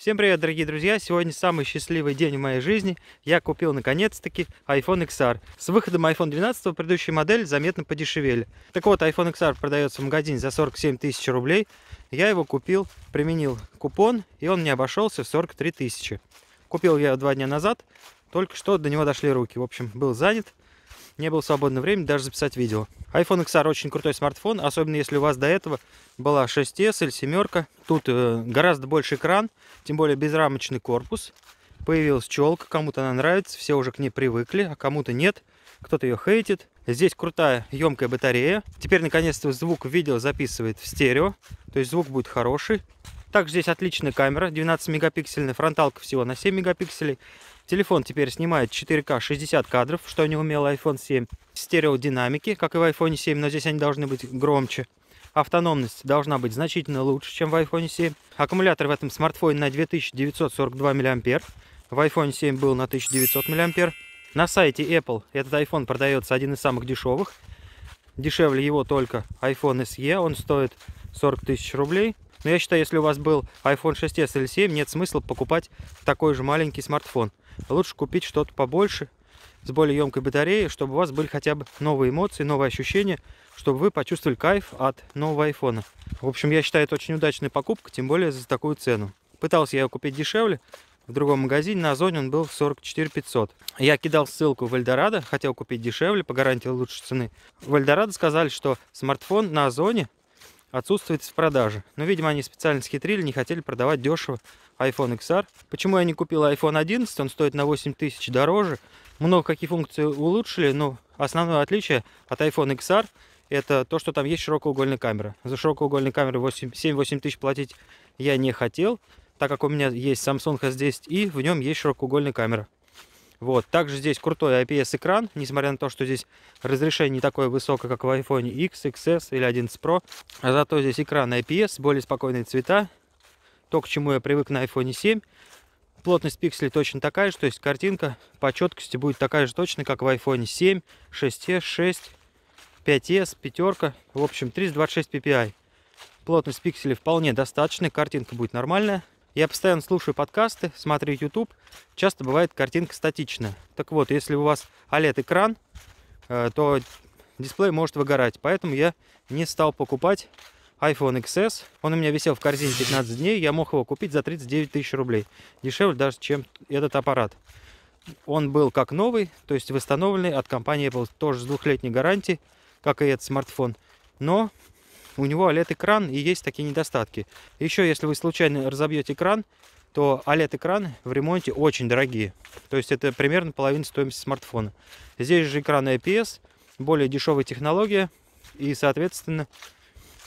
Всем привет, дорогие друзья! Сегодня самый счастливый день в моей жизни. Я купил наконец-таки iPhone XR. С выходом iPhone 12 предыдущая модель заметно подешевели. Так вот, iPhone XR продается в магазине за 47 тысяч рублей. Я его купил, применил купон, и он мне обошелся в 43 тысячи. Купил я его 2 дня назад, только что до него дошли руки. В общем, был занят, не было свободного времени даже записать видео. iPhone XR очень крутой смартфон, особенно если у вас до этого была 6s или 7. Тут гораздо больше экран, тем более безрамочный корпус. Появилась челка, кому-то она нравится, все уже к ней привыкли, а кому-то нет. Кто-то ее хейтит. Здесь крутая емкая батарея. Теперь наконец-то звук в видео записывает в стерео, то есть звук будет хороший. Также здесь отличная камера, 12-мегапиксельная, фронталка всего на 7 мегапикселей. Телефон теперь снимает 4К 60 кадров, что не умел iPhone 7. Стереодинамики, как и в iPhone 7, но здесь они должны быть громче. Автономность должна быть значительно лучше, чем в iPhone 7. Аккумулятор в этом смартфоне на 2942 мА. В iPhone 7 был на 1900 мА. На сайте Apple этот iPhone продается один из самых дешевых. Дешевле его только iPhone SE, он стоит 40 тысяч рублей. Но я считаю, если у вас был iPhone 6s или 7, нет смысла покупать такой же маленький смартфон. Лучше купить что-то побольше, с более емкой батареей, чтобы у вас были хотя бы новые эмоции, новые ощущения, чтобы вы почувствовали кайф от нового iPhone. В общем, я считаю, это очень удачная покупка, тем более за такую цену. Пытался я его купить дешевле в другом магазине, на Озоне он был 44 500. Я кидал ссылку в Эльдорадо, хотел купить дешевле, по гарантии лучшей цены. В Эльдорадо сказали, что смартфон на Озоне отсутствует в продаже. Но, видимо, они специально схитрили, не хотели продавать дешево iPhone XR. Почему я не купил iPhone 11? Он стоит на 8 тысяч дороже. Много какие функции улучшили, но основное отличие от iPhone XR это то, что там есть широкоугольная камера. За широкоугольную камеру 7-8 тысяч платить я не хотел, так как у меня есть Samsung S10 и в нем есть широкоугольная камера. Вот. Также здесь крутой IPS-экран, несмотря на то, что здесь разрешение не такое высокое, как в iPhone X, XS или 11 Pro. А зато здесь экран IPS, более спокойные цвета, то, к чему я привык на iPhone 7. Плотность пикселей точно такая же, то есть картинка по четкости будет такая же точно, как в iPhone 7, 6s, 6, 5s, 5. В общем, 326 ppi. Плотность пикселей вполне достаточная, картинка будет нормальная. Я постоянно слушаю подкасты, смотрю YouTube, часто бывает картинка статичная. Так вот, если у вас OLED-экран, то дисплей может выгорать. Поэтому я не стал покупать iPhone XS. Он у меня висел в корзине 15 дней, я мог его купить за 39 тысяч рублей. Дешевле даже, чем этот аппарат. Он был как новый, то есть восстановленный от компании Apple, тоже с 2-летней гарантией, как и этот смартфон. Но у него OLED-экран и есть такие недостатки. Еще, если вы случайно разобьете экран, то OLED-экраны в ремонте очень дорогие. То есть это примерно половина стоимости смартфона. Здесь же экран IPS, более дешевая технология. И, соответственно,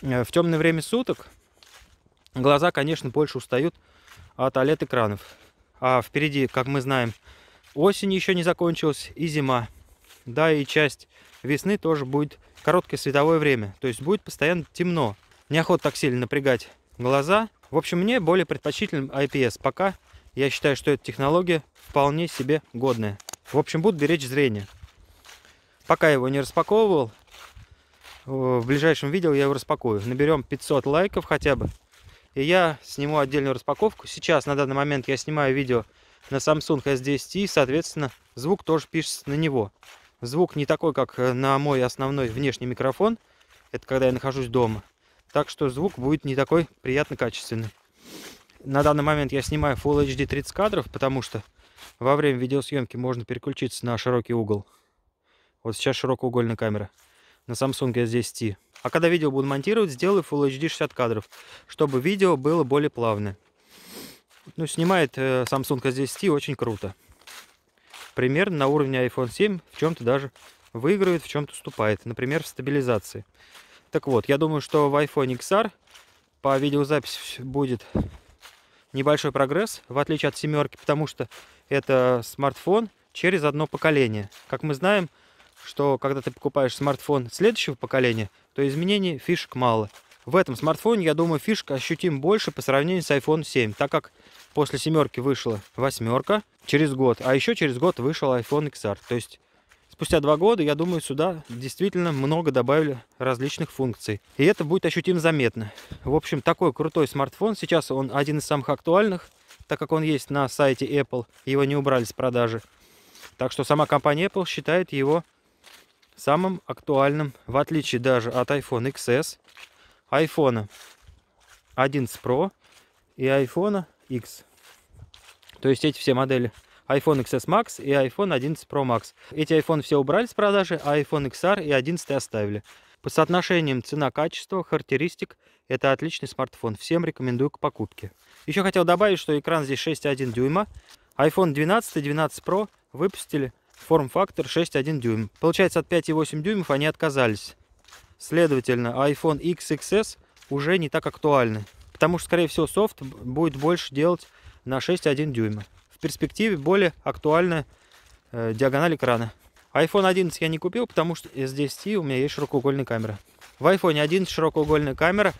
в темное время суток глаза, конечно, больше устают от OLED-экранов. А впереди, как мы знаем, осень еще не закончилась и зима. Да, и часть весны тоже будет короткое световое время, то есть будет постоянно темно. Неохота так сильно напрягать глаза. В общем, мне более предпочтителен IPS. Пока я считаю, что эта технология вполне себе годная. В общем, буду беречь зрение. Пока я его не распаковывал, в ближайшем видео я его распакую. Наберем 500 лайков хотя бы, и я сниму отдельную распаковку. Сейчас, на данный момент, я снимаю видео на Samsung S10, и, соответственно, звук тоже пишется на него. Звук не такой, как на мой основной внешний микрофон. Это когда я нахожусь дома. Так что звук будет не такой приятно качественный. На данный момент я снимаю Full HD 30 кадров, потому что во время видеосъемки можно переключиться на широкий угол. Вот сейчас широкоугольная камера на Samsung S10. А когда видео буду монтировать, сделаю Full HD 60 кадров, чтобы видео было более плавное. Ну, снимает Samsung S10 очень круто. Примерно на уровне iPhone 7, в чем-то даже выигрывает, в чем-то уступает. Например, в стабилизации. Так вот, я думаю, что в iPhone XR по видеозаписи будет небольшой прогресс, в отличие от 7, потому что это смартфон через одно поколение. Как мы знаем, что когда ты покупаешь смартфон следующего поколения, то изменений фишек мало. В этом смартфоне, я думаю, фишек ощутим больше по сравнению с iPhone 7, так как после 7 вышла 8 через год, а еще через год вышел iPhone XR. То есть спустя 2 года, я думаю, сюда действительно много добавили различных функций. И это будет ощутимо заметно. В общем, такой крутой смартфон. Сейчас он один из самых актуальных так как он есть на сайте Apple, его не убрали с продажи. Так что сама компания Apple считает его самым актуальным, в отличие даже от iPhone XS, iPhone 11 Pro и iPhone X. То есть эти все модели iPhone XS Max и iPhone 11 Pro Max. Эти iPhone все убрали с продажи, а iPhone XR и 11 оставили. По соотношениям цена-качество, характеристик, это отличный смартфон. Всем рекомендую к покупке. Еще хотел добавить, что экран здесь 6,1 дюйма. iPhone 12 и 12 Pro выпустили форм-фактор 6,1 дюйм. Получается, от 5,8 дюймов они отказались. Следовательно, iPhone XS уже не так актуальны. Потому что, скорее всего, софт будет больше делать на 6,1 дюйма. В перспективе более актуальна диагональ экрана. iPhone 11 я не купил, потому что с 10 у меня есть широкоугольная камера. В iPhone 11 широкоугольная камера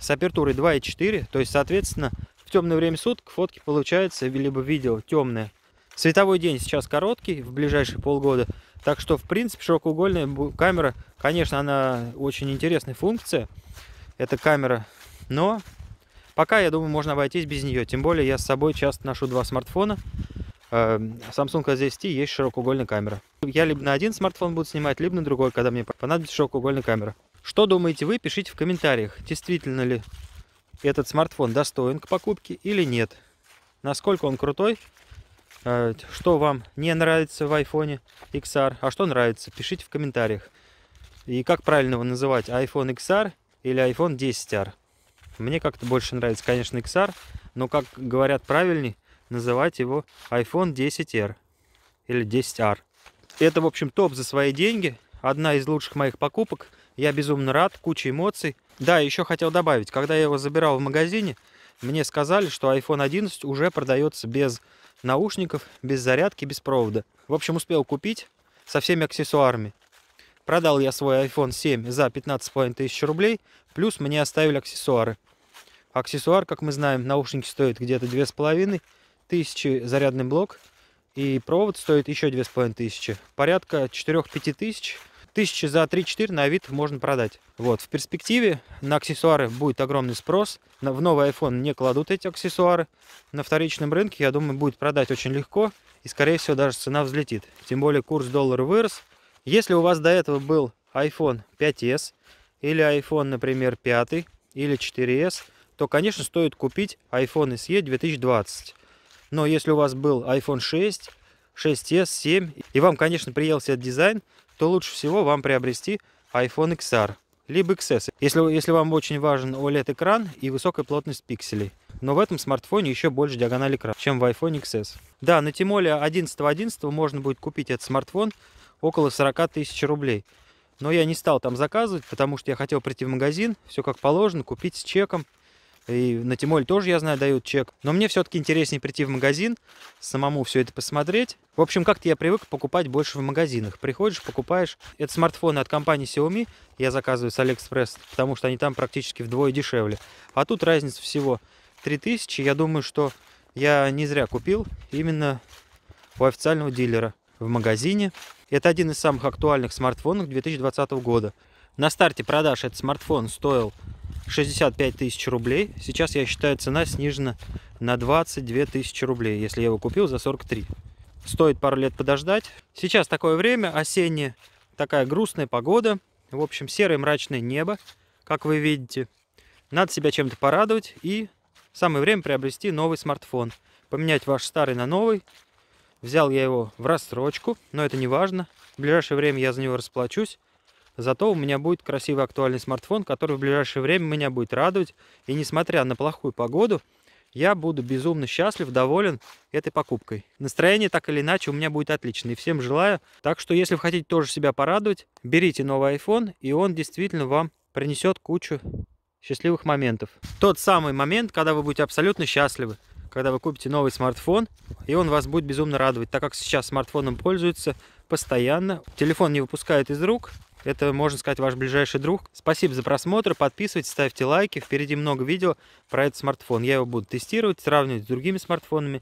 с апертурой 2,4. То есть, соответственно, в темное время суток фотки получаются, либо видео темное. Световой день сейчас короткий, в ближайшие полгода. Так что, в принципе, широкоугольная камера, конечно, она очень интересная функция. Эта камера. Но пока, я думаю, можно обойтись без нее. Тем более, я с собой часто ношу два смартфона. Samsung S10 есть широкоугольная камера. Я либо на один смартфон буду снимать, либо на другой, когда мне понадобится широкоугольная камера. Что думаете вы, пишите в комментариях, действительно ли этот смартфон достоин к покупке или нет. Насколько он крутой, что вам не нравится в iPhone XR, а что нравится, пишите в комментариях. И как правильно его называть, iPhone XR или iPhone XR. Мне как-то больше нравится, конечно, XR, но, как говорят, правильней называть его iPhone XR или XR. Это, в общем, топ за свои деньги. Одна из лучших моих покупок. Я безумно рад, куча эмоций. Да, еще хотел добавить, когда я его забирал в магазине, мне сказали, что iPhone 11 уже продается без наушников, без зарядки, без провода. В общем, успел купить со всеми аксессуарами. Продал я свой iPhone 7 за 15,5 тысяч рублей, плюс мне оставили аксессуары. Аксессуар, как мы знаем, наушники стоят где-то 2,5 тысячи, зарядный блок, и провод стоит еще 2,5 тысячи. Порядка 4-5 тысяч. Тысячи за 3-4 на Авито можно продать. Вот. В перспективе на аксессуары будет огромный спрос. В новый iPhone не кладут эти аксессуары. На вторичном рынке, я думаю, будет продать очень легко. И, скорее всего, даже цена взлетит. Тем более, курс доллара вырос. Если у вас до этого был iPhone 5s или iPhone, например, 5 или 4s, то, конечно, стоит купить iPhone SE 2020. Но если у вас был iPhone 6, 6s, 7 и вам, конечно, приелся этот дизайн, то лучше всего вам приобрести iPhone XR, либо XS, если вам очень важен OLED-экран и высокая плотность пикселей. Но в этом смартфоне еще больше диагональ экрана, чем в iPhone XS. Да, на Тимоле 11.11 можно будет купить этот смартфон около 40 тысяч рублей. Но я не стал там заказывать, потому что я хотел прийти в магазин, все как положено, купить с чеком. И на Тимоле тоже, я знаю, дают чек. Но мне все-таки интереснее прийти в магазин, самому все это посмотреть. В общем, как-то я привык покупать больше в магазинах. Приходишь, покупаешь. Это смартфоны от компании Xiaomi. Я заказываю с AliExpress, потому что они там практически вдвое дешевле. А тут разница всего 3000. Я думаю, что я не зря купил именно у официального дилера в магазине. Это один из самых актуальных смартфонов 2020 года. На старте продаж этот смартфон стоил 65 тысяч рублей. Сейчас, я считаю, цена снижена на 22 тысячи рублей, если я его купил за 43. Стоит пару лет подождать. Сейчас такое время, осеннее, такая грустная погода. В общем, серое мрачное небо, как вы видите. Надо себя чем-то порадовать, и самое время приобрести новый смартфон. Поменять ваш старый на новый. Взял я его в рассрочку, но это не важно. В ближайшее время я за него расплачусь. Зато у меня будет красивый актуальный смартфон, который в ближайшее время меня будет радовать. И несмотря на плохую погоду, я буду безумно счастлив, доволен этой покупкой. Настроение так или иначе у меня будет отличное. И всем желаю. Так что, если вы хотите тоже себя порадовать, берите новый iPhone, и он действительно вам принесет кучу счастливых моментов. Тот самый момент, когда вы будете абсолютно счастливы. Когда вы купите новый смартфон, и он вас будет безумно радовать. Так как сейчас смартфоном пользуются постоянно. Телефон не выпускает из рук. Это, можно сказать, ваш ближайший друг. Спасибо за просмотр. Подписывайтесь, ставьте лайки. Впереди много видео про этот смартфон. Я его буду тестировать, сравнивать с другими смартфонами.